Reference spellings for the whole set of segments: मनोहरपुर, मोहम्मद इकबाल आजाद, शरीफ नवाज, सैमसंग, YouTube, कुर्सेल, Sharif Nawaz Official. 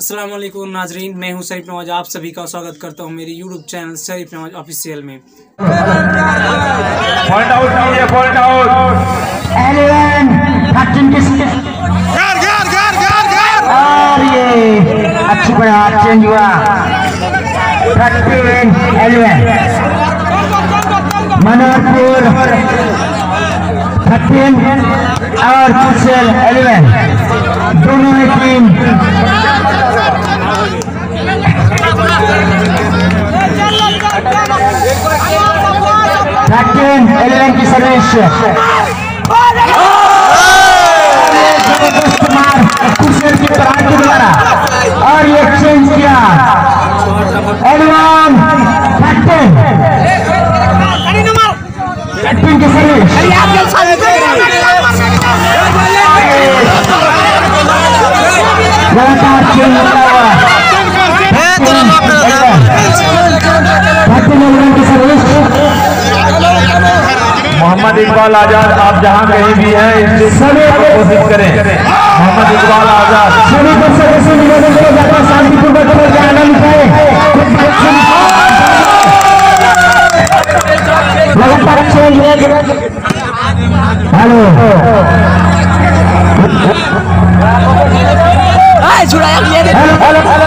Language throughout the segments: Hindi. अस्सलाम वालेकुम नाजरीन, मैं हूं शरीफ नवाज। आप सभी का स्वागत करता हूं मेरे YouTube channel शरीफ नवाज official में। और ये अच्छी बढ़ावा चेंज हुआ मनोहरपुर 13 और कुशल 11 दोनों ही टीम कैप्टन 11 की सर्विस कुशल की प्राप्ति द्वारा और ये चेंज किया 11 कैप्टन की सर्विस मोहम्मद इकबाल आजाद, आप जहां कहीं भी हैं इस सभी को कोशिश करें। मोहम्मद इकबाल आजाद सभी को सबसे निवेदन करो जाकर शांतिपूर्वक पर जाना लिखाए। लगातार चेंज हेलो आए जुड़ाया ये हेलो हेलो हेलो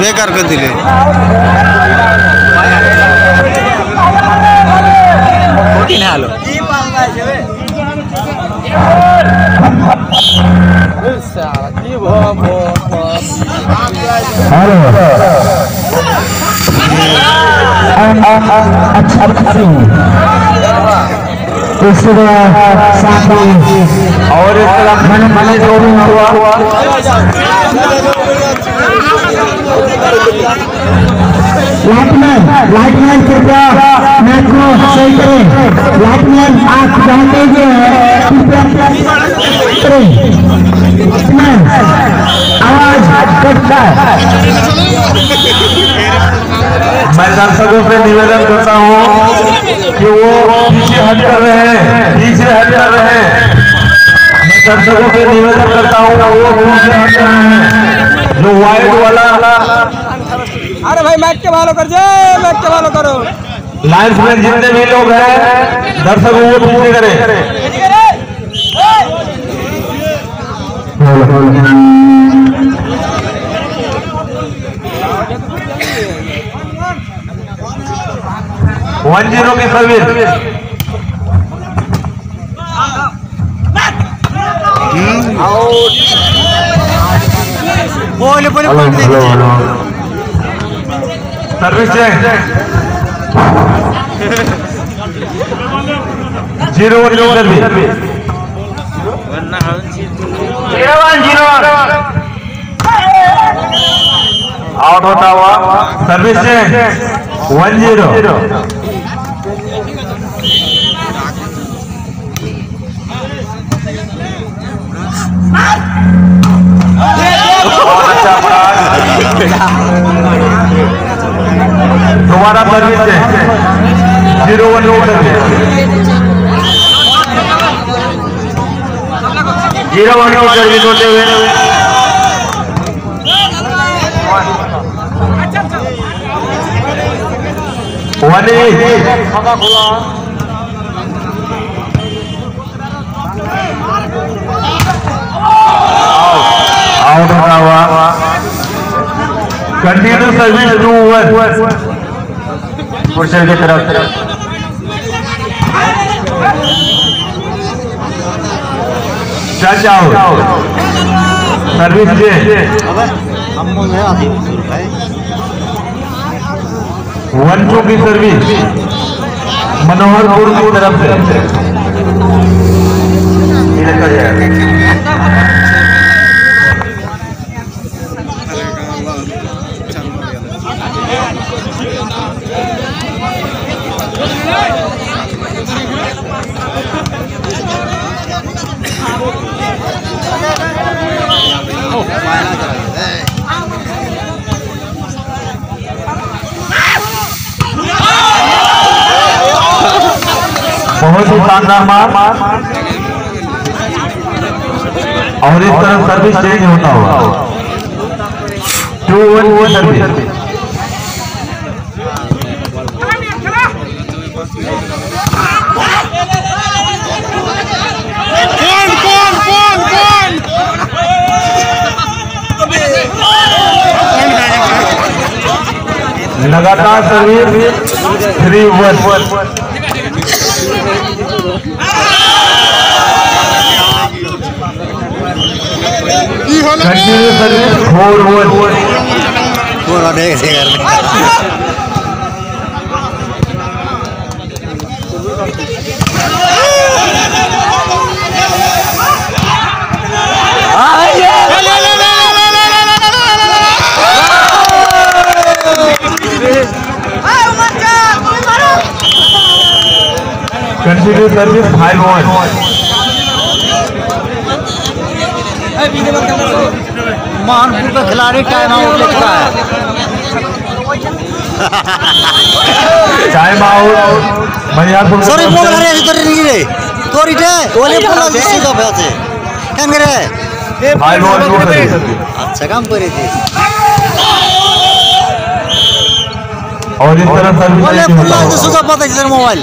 बेकार कर दिले और एक तरफ मैंने जोड़ी हुआ लाइटमैन कृपया मैच को सही करें। लाइटमैन आप जानते ही हैं आवाज करता है। मैं दर्शकों से निवेदन करता हूँ कि वो पीछे हट कर रहे हैं, पीछे हट कर रहे हैं। मैं दर्शकों से निवेदन करता हूँ वो पीछे हट कर रहे हैं। जो वाइट वाला अरे भाई मैच के भालो कर जाए, मैच के भालो करो। लाइन्स में जितने भी लोग हैं दर्शकों को पूरी करें। वन जीरो की सर्विस बोले बोले सर्विस जीरो आउट होता हुआ सर्विस 1-0 दोबारा सर्विस 0-1 सर्विस होते हुए आउट होता हुआ कंटिन्यू सर्विस 2-1 कुशल की तरफ। सर्विस दे 1-2 की सर्विस मनोहरपुर की तरफ से। बहुत ही शानदार मार और इस तरह सर्विस चेंज होता हुआ 2-1 सर्विस लगातार service 3-1 service 4-1 continue service 5-1 मनोहरपुर का खिलाड़ी टाइम आउट लेता है। टाइम आउट मनोहरपुर सॉरी बोल रहे हैं तोरी नहीं रे तोरी दे ओले बोला किसी का बात है काम करे भाई बोल अच्छा काम करे थे और इस तरह सर्विस ओले बोला किसी का पता है मोबाइल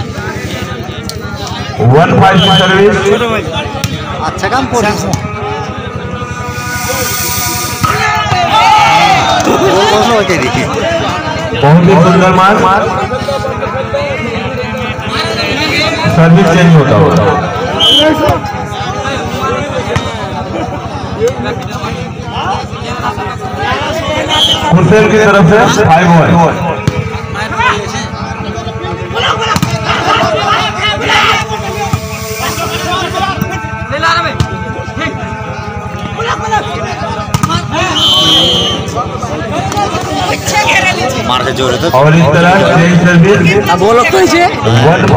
1-5 की सर्विस अच्छा काम करे बहुत ही सुंदर मार सर्विस चेंज होता होगा हुसैन की तरफ से 5-1 और इस तरह चेंज सर्विस अब वो लोग तो इसे 1-5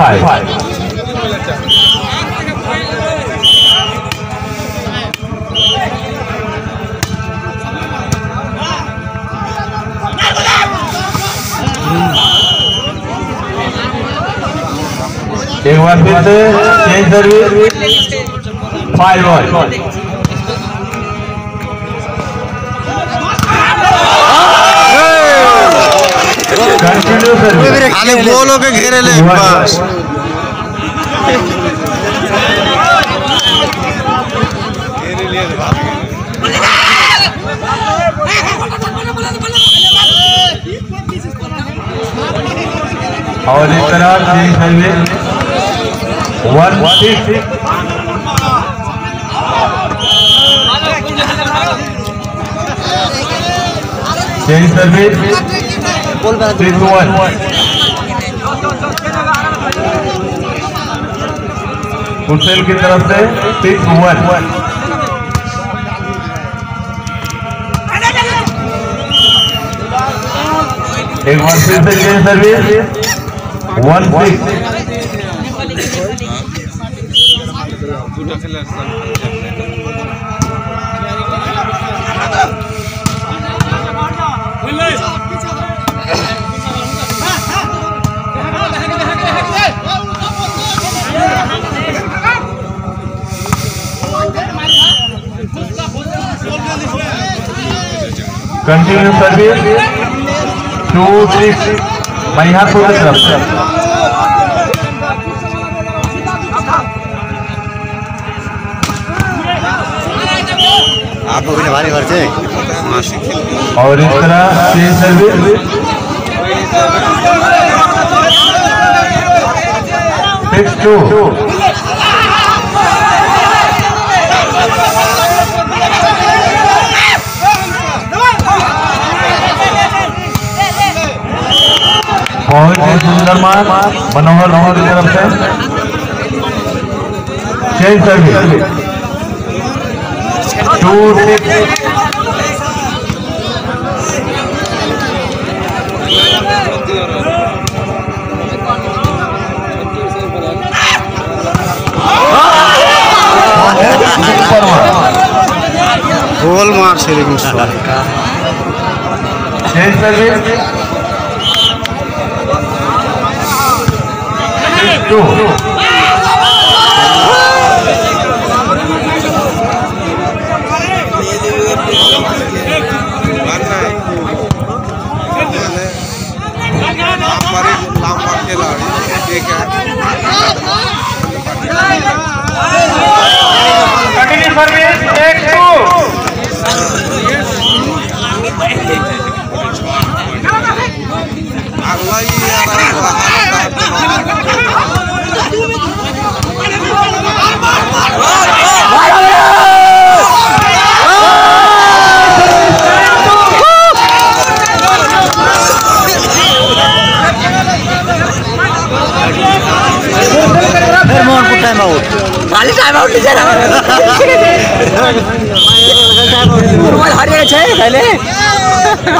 एक बार फिर से चेंज सर्विस 5-1 आने बोलो के घेरे ले बस घेरे ले और इस तरह से 1-6 चेंज सर्विस 3-1 हुसैन की तरफ से 6-1 एक बार फिर से change service 1-6 continue service 2-6 मनोहरपुर की तरफ से आपको भी भारी भरते और इस तरह चेंज सर्विस 6-2 बहुत ही सुंदर मार मनोहरपुर की तरफ से चेंज सर्विस 2-6 शरीफ नवाज का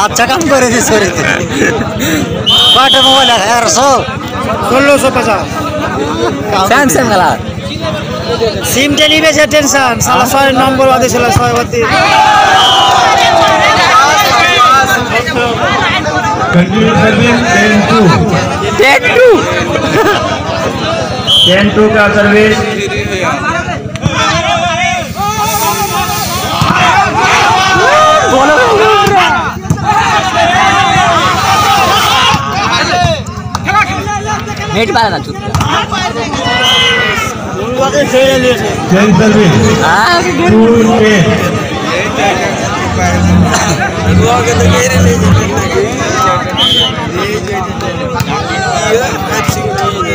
अच्छा काम करे थे सोरे थे पाटे मोबाइल 1650 सैमसंग वाला सिम टेली बेचे टेंशन साला 100 नंबर वादे साला 132 कंटिन्यू सर्विस 10-2 का सर्विस नेट पाला ना चुप वाके खेल ले जय सर्वे हां टू के वाके तो घेरे ले ये एक्शन की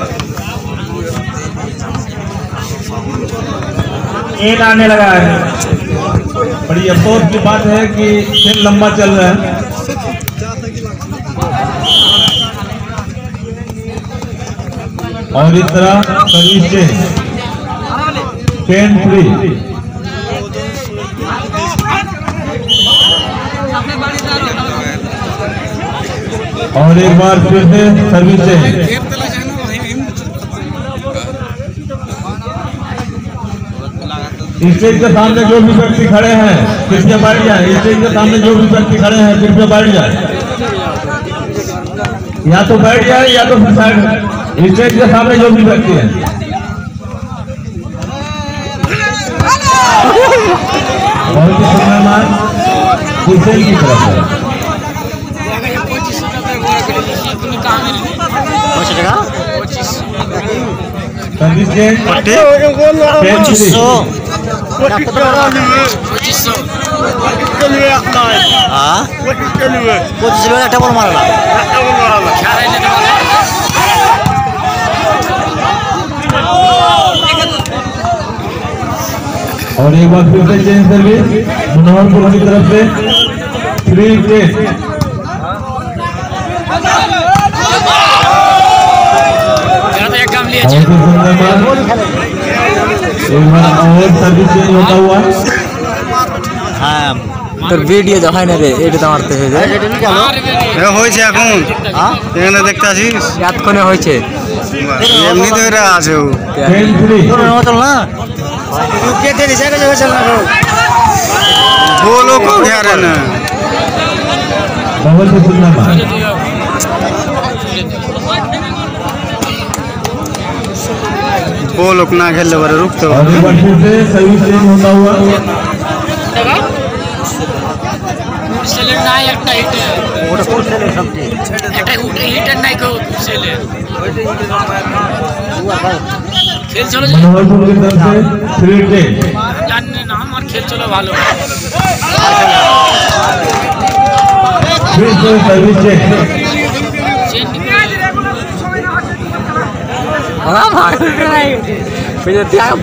एक आने लगा है बड़ी अफसोस की बात है कि खेल लंबा चल रहा है। और इस तरह सर्विस 10-3 और एक बार फिर से सर्विस स्टेज के सामने जो भी व्यक्ति खड़े हैं कृपया बैठ जाए। स्टेज के सामने जो भी व्यक्ति खड़े हैं कृपया बैठ जाए, या तो बैठ जाए या तो फिर साइड। स्टेज के सामने जो भी व्यक्ति है बहुत ही सम्मान कुर्सेल की तरफ है। डबल मारा और एक बार फिर से चेंज सर्विस मनोहरपुर की तरफ से 3-10 और सर्विस चेंज होता हुआ। हाँ तो वीडियो जो है ना रे एट मारते हैं देखता याद कोने हो ना रुके थे जगह जगह चलना करो दो लोग को क्या रहना बहुत ही सुंदर बात। वो लोग ना खेलने वाले रुक तो सही चेंज होता हुआ सेलेक्ट ना एकटा हिट और फुल सेलेक्ट समझे एकटा हिट नहीं को सेलेक्ट खेल चलो मनोहरपुर की तरफ से 3-10 जानने नाम और खेल चलो भालो सर्विस चेक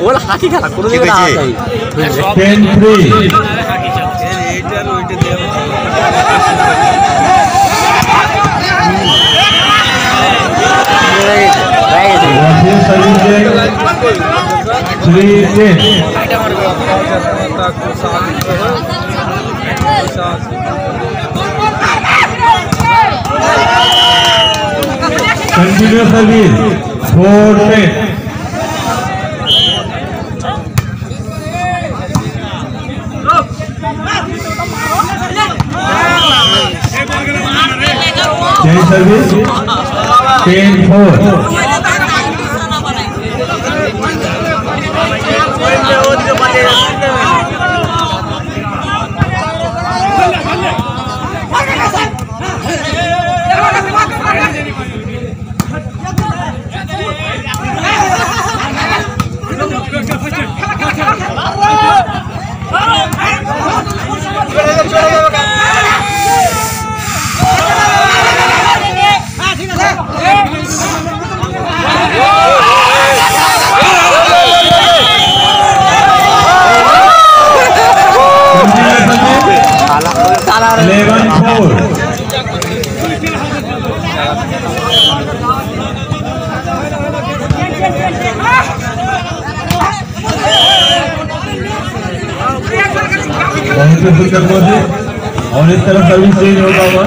बोल हाथी का 10-3 शरीफ ने कंटिन्यू सर्विस फोर पे चेंज सर्विस 10-4 और इस तरह सर्विस चेंज होगा हुआ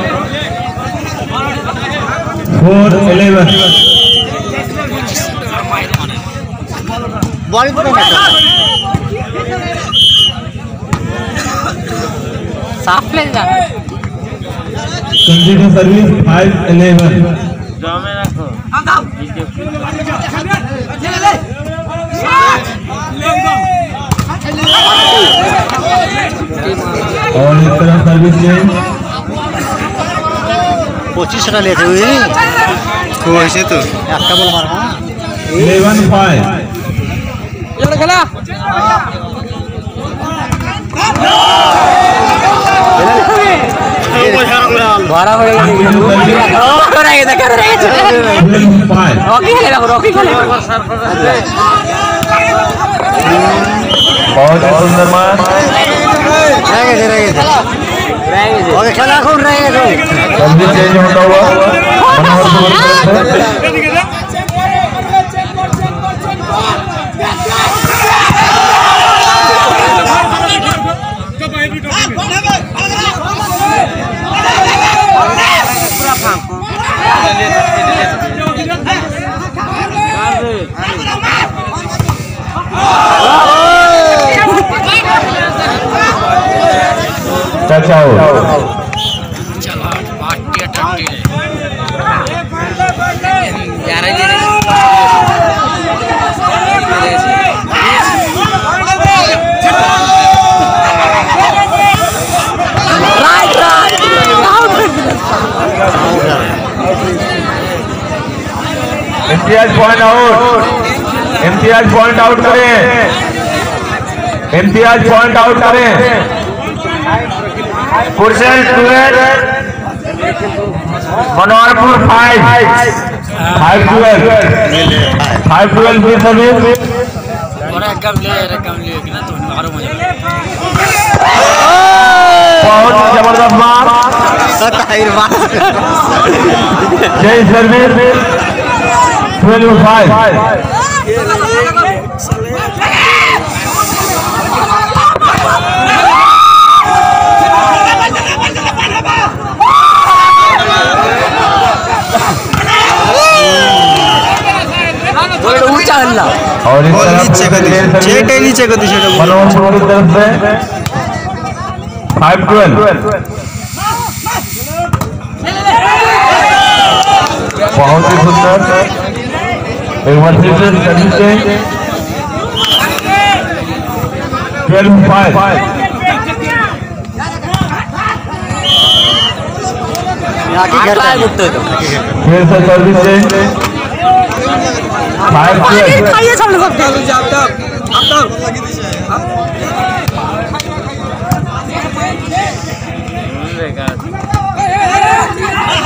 4-11 साफ ले जा कंटिन्यू सर्विस 5-11 और इस तरह सर्विस चेंज 25 लेते हुए तो ऐसे तो आपका बोल मार 11-5 ये खेला भाड़ा पड़ेगा और आगे तक कर रहे हैं रॉकी खेलेगा रॉकी खेलेगा बहुत सुंदर मार ओके खेला कौन रहेगा जल्दी चेंज होता हुआ इम्तियाज पॉइंट आउट करें मनोहरपुर 5-12 भी सर्विस बहुत जबरदस्त मार जय सर्विस 12-5 और इस तरफ मनोहरपुर की तरफ से 5-12 बहुत ही सुंदर यूनिवर्सिटी 12-5 फिर से सर्विस 5-12 खाइए सब लोग अब एक बार फिर से सर्विस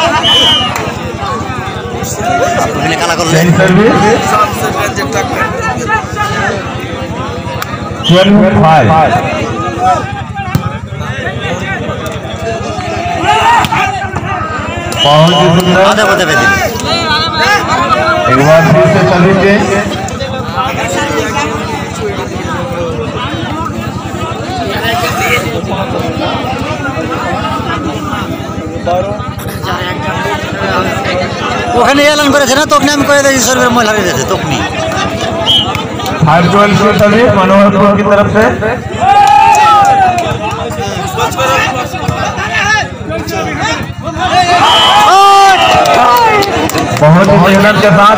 चेंज मनोहरपुर की तरफ से बहुत ही मेहनत के साथ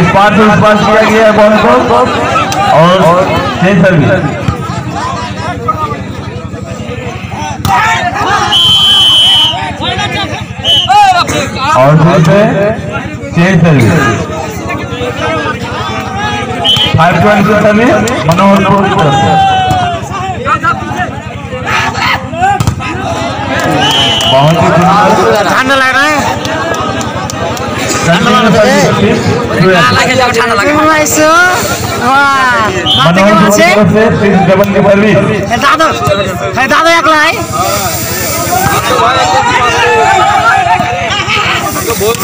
इस पार से पास किया गया है बॉल को और सर्विस और फिर मनोहरपुर की तरफ से बहुत ही ठंडा लग रहा है। जितना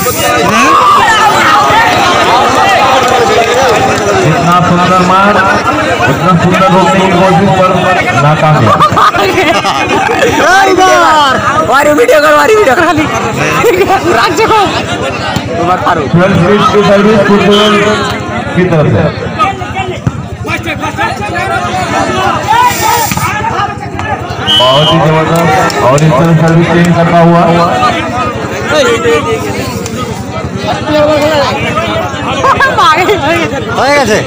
सुंदर मार उतना सुंदर होने की कोशिश पर नाकाम है। की तरफ से बहुत ही जबरदस्त और इस तरह सर्विस चेंज करता हुआ मनोहरपुर की तरफ से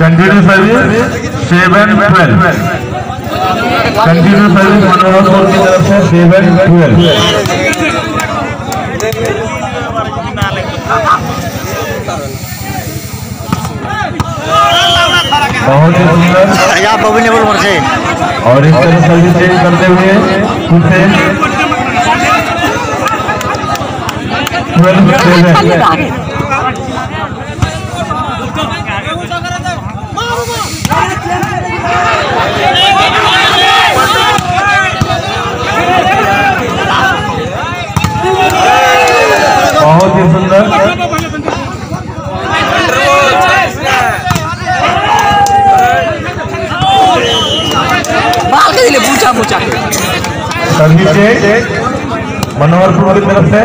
continue service 7-12 continue service मनोहरपुर की तरफ से 7-12 बहुत ही सुंदर और इस तरह सर्विस चेंज करते हुए खुद से 12-7 बहुत ही सुंदर मनोहरपुर की तरफ से 7-12 बहुत सुंदर मार की तरफ से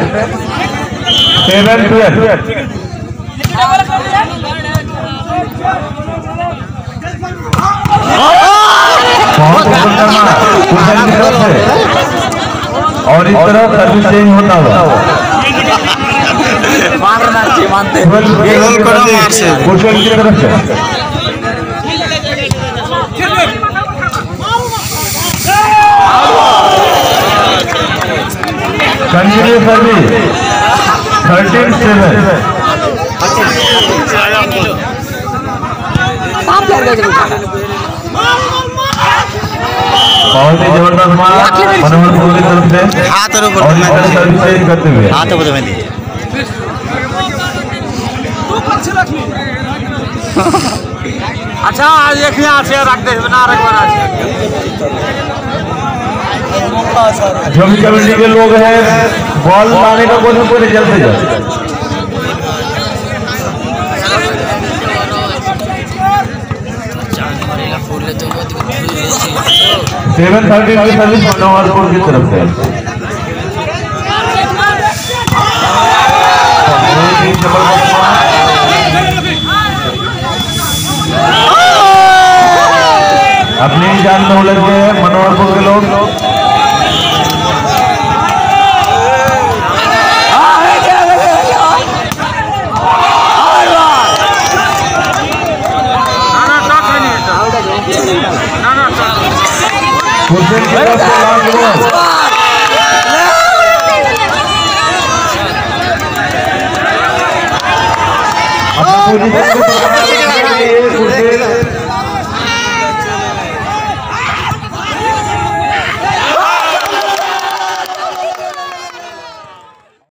और इस तरह सर्विस चेंज होता हुआ मानते हैं कुशल की तरफ से कंटिन्यू सर्विस 13-7 बहुत ही जबरदस्त मार मनोहरपुर की तरफ से और इस तरह सर्विस चेंज करते हुए अच्छा आज देखिए आछे रख दे बना रख बना जो भी कमेटी के लोग हैं बॉल लाने का कोशिश करें जल्दी जल्दी जाने वाले का फोड़ ले तो 7-13 की सर्विस मनोहरपुर की तरफ से अपनी ही जान में उलझ गए हैं मनोहरपुर के लोग अपनी